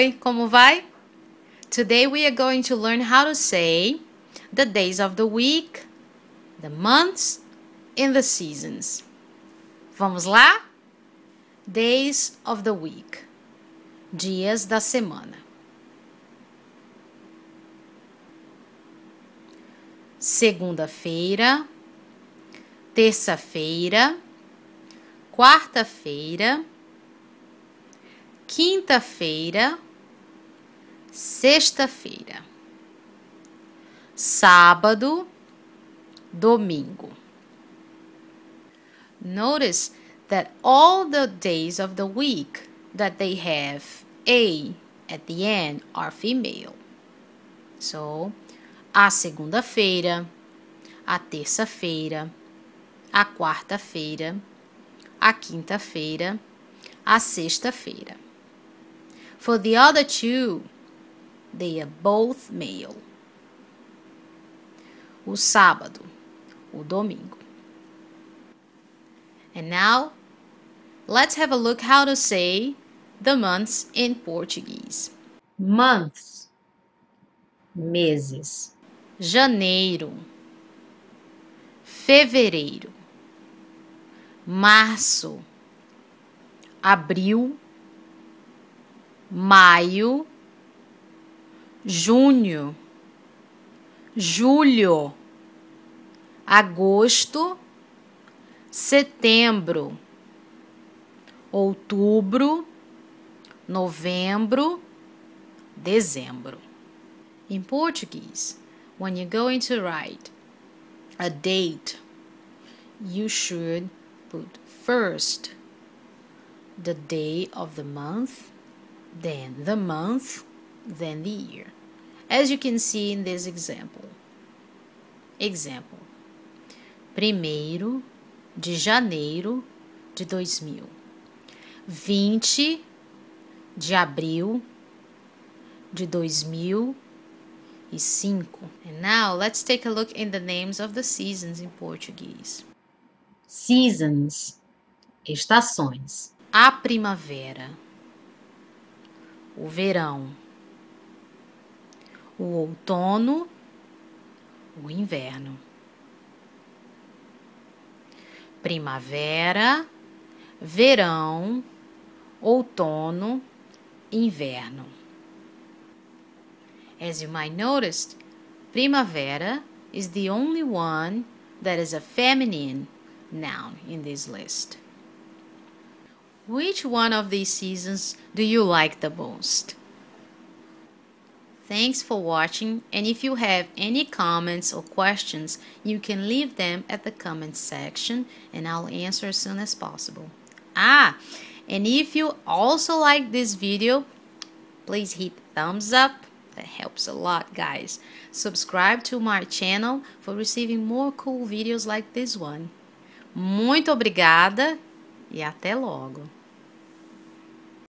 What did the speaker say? Oi, como vai? Today we are going to learn how to say the days of the week, the months, and the seasons. Vamos lá? Days of the week. Dias da semana. Segunda-feira, terça-feira, quarta-feira, quinta-feira, sexta-feira, sábado, domingo. Notice that all the days of the week that they have a at the end are female. So, a segunda-feira, a terça-feira, a quarta-feira, a quinta-feira, a sexta-feira. For the other two, they are both male. O sábado, o domingo. And now, let's have a look how to say the months in Portuguese. Months, meses. Janeiro, fevereiro, março, abril, maio, junho, julho, agosto, setembro, outubro, novembro, dezembro. In Portuguese, when you're going to write a date, you should put first the day of the month, then the month, then the year, as you can see in this example. Example: 1º de janeiro de 2000, 20 de abril de 2005. And now let's take a look in the names of the seasons in Portuguese. Seasons, estações. A primavera, o verão, o outono, o inverno. Primavera, verão, outono, inverno. As you might notice, primavera is the only one that is a feminine noun in this list. Which one of these seasons do you like the most? Thanks for watching, and if you have any comments or questions, you can leave them at the comments section and I'll answer as soon as possible. And if you also like this video, please hit thumbs up. That helps a lot, guys. Subscribe to my channel for receiving more cool videos like this one. Muito obrigada! E até logo!